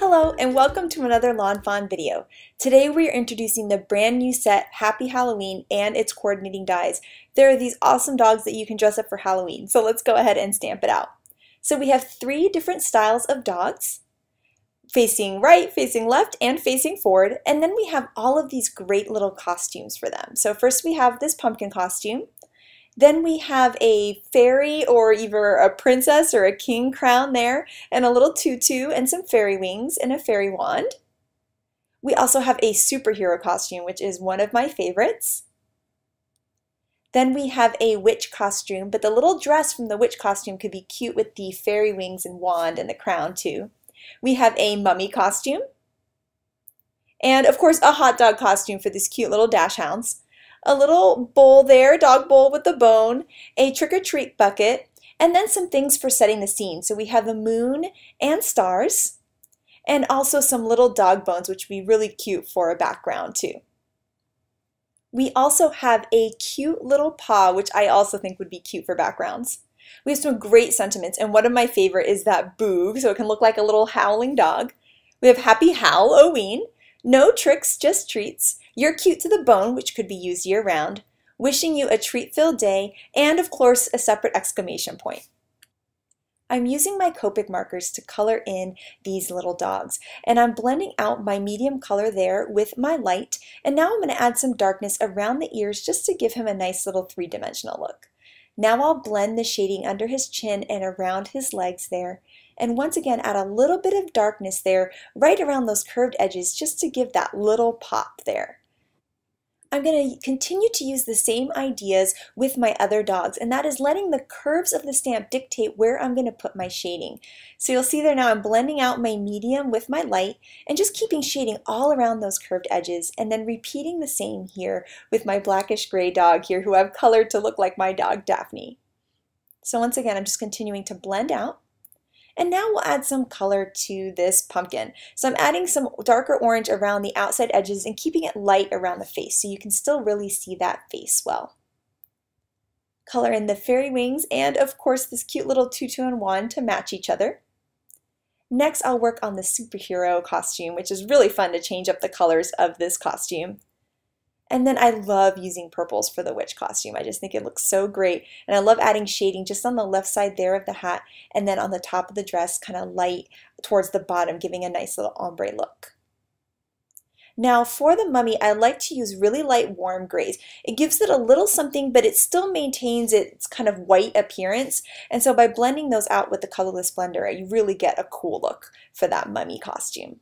Hello and welcome to another Lawn Fawn video. Today we are introducing the brand new set Happy Howloween and its coordinating dies. There are these awesome dogs that you can dress up for Halloween, so let's go ahead and stamp it out. So we have three different styles of dogs, facing right, facing left, and facing forward, and then we have all of these great little costumes for them. So first we have this pumpkin costume, then we have a fairy or either a princess or a king crown there, and a little tutu and some fairy wings and a fairy wand. We also have a superhero costume, which is one of my favorites. Then we have a witch costume, but the little dress from the witch costume could be cute with the fairy wings and wand and the crown too. We have a mummy costume, and of course a hot dog costume for these cute little dash hounds. A little bowl there, dog bowl with a bone, a trick-or-treat bucket, and then some things for setting the scene. So we have the moon and stars, and also some little dog bones, which would be really cute for a background too. We also have a cute little paw, which I also think would be cute for backgrounds. We have some great sentiments, and one of my favorite is that boog, so it can look like a little howling dog. We have Happy Howloween, no tricks, just treats, you're cute to the bone, which could be used year-round, wishing you a treat-filled day, and of course a separate exclamation point. I'm using my Copic markers to color in these little dogs, and I'm blending out my medium color there with my light, and now I'm going to add some darkness around the ears just to give him a nice little three-dimensional look. Now I'll blend the shading under his chin and around his legs there, and once again add a little bit of darkness there right around those curved edges just to give that little pop there. I'm going to continue to use the same ideas with my other dogs, and that is letting the curves of the stamp dictate where I'm going to put my shading. So you'll see there now I'm blending out my medium with my light and just keeping shading all around those curved edges, and then repeating the same here with my blackish gray dog here who I've colored to look like my dog Daphne. So once again I'm just continuing to blend out. And now we'll add some color to this pumpkin. So I'm adding some darker orange around the outside edges and keeping it light around the face so you can still really see that face well. Color in the fairy wings and of course this cute little tutu and wand to match each other. Next I'll work on the superhero costume, which is really fun to change up the colors of this costume. And then I love using purples for the witch costume. I just think it looks so great. And I love adding shading just on the left side there of the hat, and then on the top of the dress, kind of light towards the bottom, giving a nice little ombre look. Now for the mummy, I like to use really light warm grays. It gives it a little something, but it still maintains its kind of white appearance. And so by blending those out with the colorless blender, you really get a cool look for that mummy costume.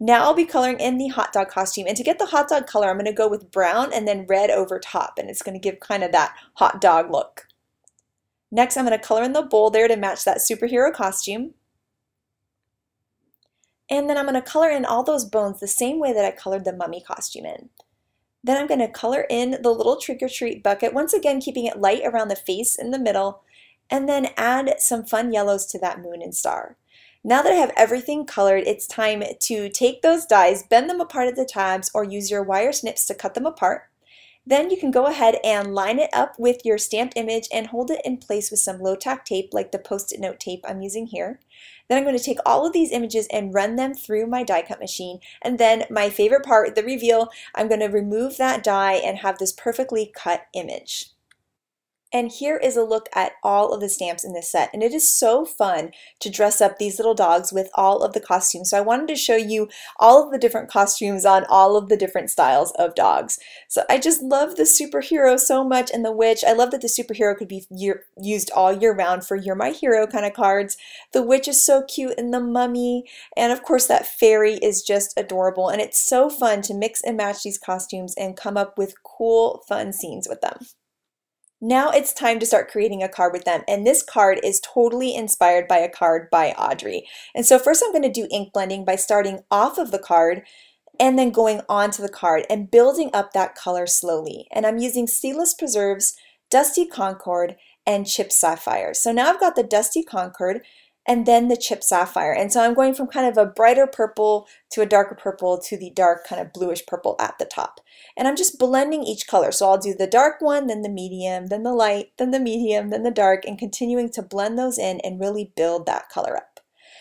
Now I'll be coloring in the hot dog costume, and to get the hot dog color I'm going to go with brown and then red over top, and it's going to give kind of that hot dog look. Next I'm going to color in the bowl there to match that superhero costume. And then I'm going to color in all those bones the same way that I colored the mummy costume in. Then I'm going to color in the little trick-or-treat bucket, once again keeping it light around the face in the middle, and then add some fun yellows to that moon and star. Now that I have everything colored, it's time to take those dies, bend them apart at the tabs, or use your wire snips to cut them apart. Then you can go ahead and line it up with your stamped image and hold it in place with some low-tack tape like the Post-It note tape I'm using here. Then I'm going to take all of these images and run them through my die cut machine, and then my favorite part, the reveal, I'm going to remove that die and have this perfectly cut image. And here is a look at all of the stamps in this set, and it is so fun to dress up these little dogs with all of the costumes. So I wanted to show you all of the different costumes on all of the different styles of dogs. So I just love the superhero so much, and the witch. I love that the superhero could be used all year round for You're My Hero kind of cards. The witch is so cute, and the mummy, and of course that fairy is just adorable, and it's so fun to mix and match these costumes and come up with cool, fun scenes with them. Now it's time to start creating a card with them, and this card is totally inspired by a card by Audrey. And so first I'm going to do ink blending by starting off of the card and then going onto the card and building up that color slowly. And I'm using Sealous Preserves, Dusty Concord, and Chip Sapphire. So now I've got the Dusty Concord, and then the Chip Sapphire. And so I'm going from kind of a brighter purple to a darker purple to the dark kind of bluish purple at the top. And I'm just blending each color. So I'll do the dark one, then the medium, then the light, then the medium, then the dark, and continuing to blend those in and really build that color up.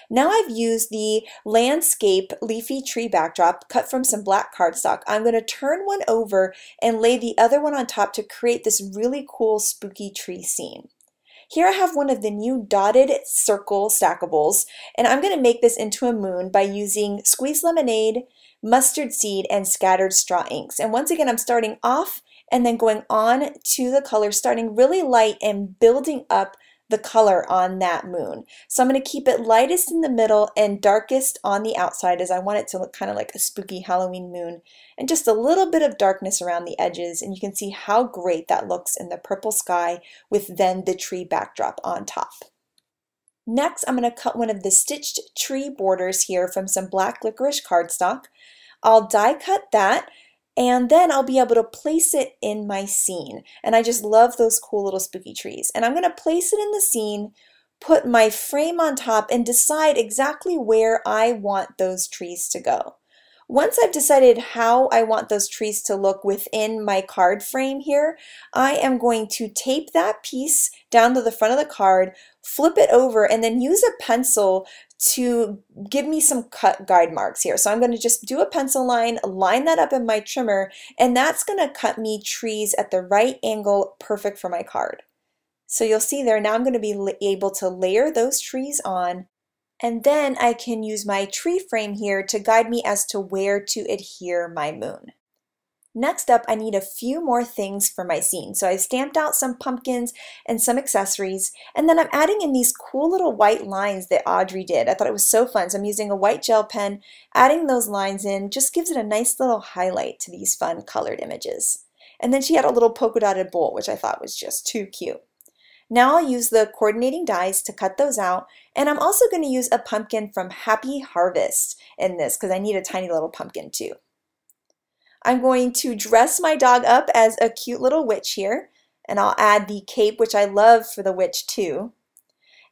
Now I've used the landscape leafy tree backdrop cut from some black cardstock. I'm going to turn one over and lay the other one on top to create this really cool spooky tree scene. Here I have one of the new dotted circle stackables, and I'm going to make this into a moon by using squeezed lemonade, mustard seed, and scattered straw inks. And once again, I'm starting off and then going on to the color, starting really light and building up the color on that moon. So I'm going to keep it lightest in the middle and darkest on the outside, as I want it to look kind of like a spooky Halloween moon, and just a little bit of darkness around the edges. And you can see how great that looks in the purple sky with then the tree backdrop on top. Next, I'm going to cut one of the stitched tree borders here from some black licorice cardstock. I'll die cut that, and then I'll be able to place it in my scene. And I just love those cool little spooky trees. And I'm going to place it in the scene, put my frame on top, and decide exactly where I want those trees to go. Once I've decided how I want those trees to look within my card frame here, I am going to tape that piece down to the front of the card, flip it over, and then use a pencil to give me some cut guide marks here. So I'm going to just do a pencil line, line that up in my trimmer, and that's going to cut me trees at the right angle, perfect for my card. So you'll see there, now I'm going to be able to layer those trees on, and then I can use my tree frame here to guide me as to where to adhere my moon. Next up, I need a few more things for my scene. So I've stamped out some pumpkins and some accessories, and then I'm adding in these cool little white lines that Audrey did. I thought it was so fun. So I'm using a white gel pen, adding those lines in, just gives it a nice little highlight to these fun colored images. And then she had a little polka dotted bowl, which I thought was just too cute. Now I'll use the coordinating dies to cut those out, and I'm also going to use a pumpkin from Happy Harvest in this because I need a tiny little pumpkin too. I'm going to dress my dog up as a cute little witch here, and I'll add the cape, which I love for the witch too.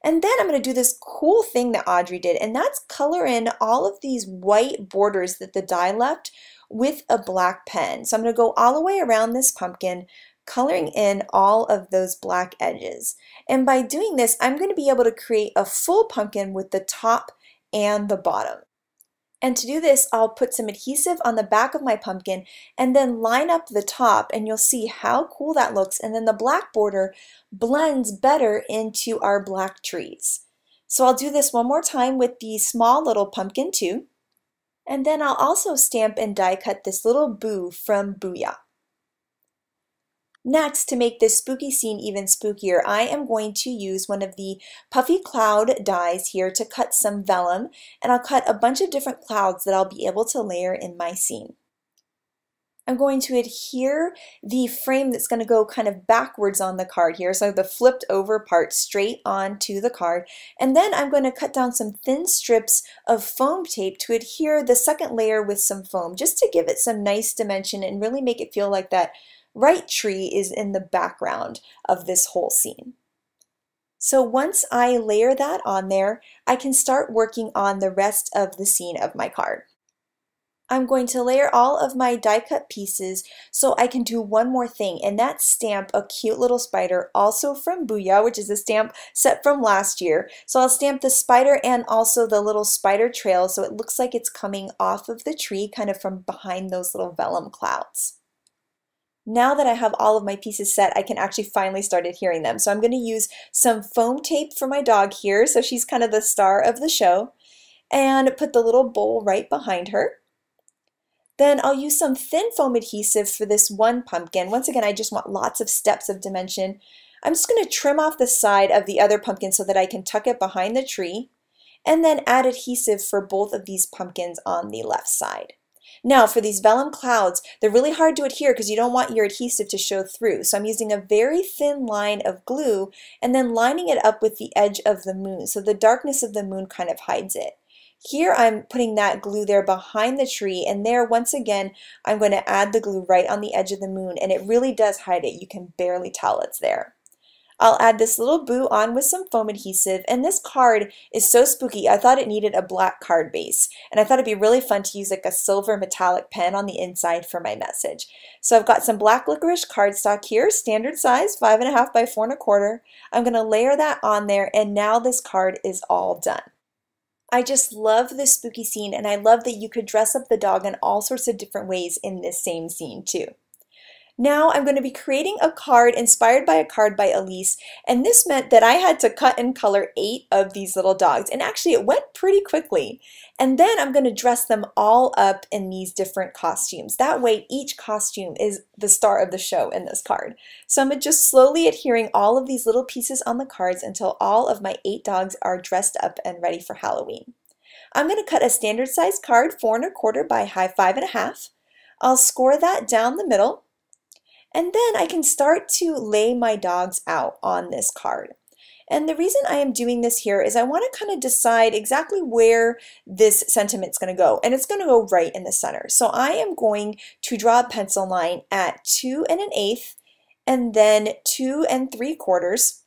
And then I'm going to do this cool thing that Audrey did, and that's color in all of these white borders that the die left with a black pen. So I'm going to go all the way around this pumpkin, coloring in all of those black edges. And by doing this, I'm going to be able to create a full pumpkin with the top and the bottom. And to do this, I'll put some adhesive on the back of my pumpkin and then line up the top, and you'll see how cool that looks. And then the black border blends better into our black trees. So I'll do this one more time with the small little pumpkin too. And then I'll also stamp and die cut this little boo from Booyah. Next, to make this spooky scene even spookier, I am going to use one of the Puffy Cloud dies here to cut some vellum, and I'll cut a bunch of different clouds that I'll be able to layer in my scene. I'm going to adhere the frame that's going to go kind of backwards on the card here, so the flipped over part straight onto the card, and then I'm going to cut down some thin strips of foam tape to adhere the second layer with some foam, just to give it some nice dimension and really make it feel like that right tree is in the background of this whole scene. So once I layer that on there, I can start working on the rest of the scene of my card. I'm going to layer all of my die cut pieces so I can do one more thing, and that's stamp a cute little spider, also from Booyah, which is a stamp set from last year. So I'll stamp the spider and also the little spider trail so it looks like it's coming off of the tree, kind of from behind those little vellum clouds. Now that I have all of my pieces set, I can actually finally start adhering them. So I'm going to use some foam tape for my dog here, so she's kind of the star of the show, and put the little bowl right behind her. Then I'll use some thin foam adhesive for this one pumpkin. Once again, I just want lots of steps of dimension. I'm just going to trim off the side of the other pumpkin so that I can tuck it behind the tree, and then add adhesive for both of these pumpkins on the left side. Now for these vellum clouds, they're really hard to adhere because you don't want your adhesive to show through. So I'm using a very thin line of glue and then lining it up with the edge of the moon. So the darkness of the moon kind of hides it. Here I'm putting that glue there behind the tree, and there once again I'm going to add the glue right on the edge of the moon, and it really does hide it. You can barely tell it's there. I'll add this little boo on with some foam adhesive, and this card is so spooky I thought it needed a black card base, and I thought it'd be really fun to use like a silver metallic pen on the inside for my message. So I've got some black licorice cardstock here, standard size 5.5 by 4.25. I'm going to layer that on there, and now this card is all done. I just love this spooky scene, and I love that you could dress up the dog in all sorts of different ways in this same scene too. Now I'm going to be creating a card inspired by a card by Elise, and this meant that I had to cut and color 8 of these little dogs, and actually it went pretty quickly. And then I'm going to dress them all up in these different costumes. That way each costume is the star of the show in this card. So I'm just slowly adhering all of these little pieces on the cards until all of my 8 dogs are dressed up and ready for Halloween. I'm going to cut a standard size card 4.25 by 5.5. I'll score that down the middle. And then I can start to lay my dogs out on this card. And the reason I am doing this here is I want to kind of decide exactly where this sentiment's going to go, and it's going to go right in the center. So I am going to draw a pencil line at 2 1/8 and then 2 3/4,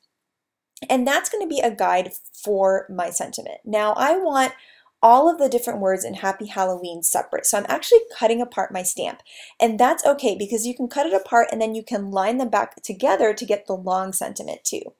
and that's going to be a guide for my sentiment. Now I want all of the different words in Happy Halloween separate. So I'm actually cutting apart my stamp, and that's okay because you can cut it apart and then you can line them back together to get the long sentiment too.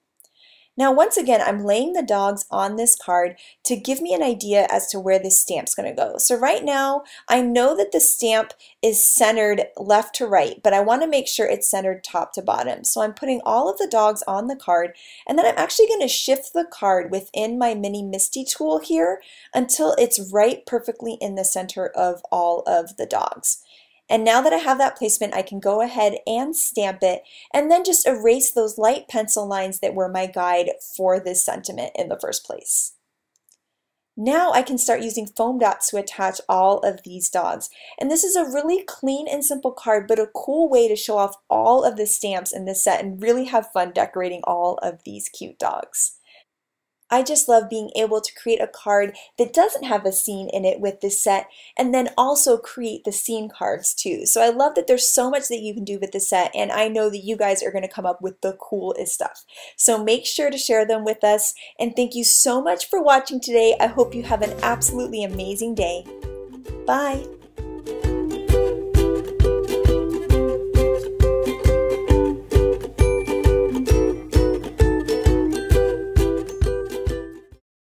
Now once again, I'm laying the dogs on this card to give me an idea as to where this stamp's going to go. So right now I know that the stamp is centered left to right, but I want to make sure it's centered top to bottom. So I'm putting all of the dogs on the card, and then I'm actually going to shift the card within my mini MISTI tool here until it's right perfectly in the center of all of the dogs. And now that I have that placement, I can go ahead and stamp it and then just erase those light pencil lines that were my guide for this sentiment in the first place. Now I can start using foam dots to attach all of these dogs. And this is a really clean and simple card, but a cool way to show off all of the stamps in this set and really have fun decorating all of these cute dogs. I just love being able to create a card that doesn't have a scene in it with this set, and then also create the scene cards too. So I love that there's so much that you can do with this set, and I know that you guys are going to come up with the coolest stuff. So make sure to share them with us, and thank you so much for watching today. I hope you have an absolutely amazing day. Bye!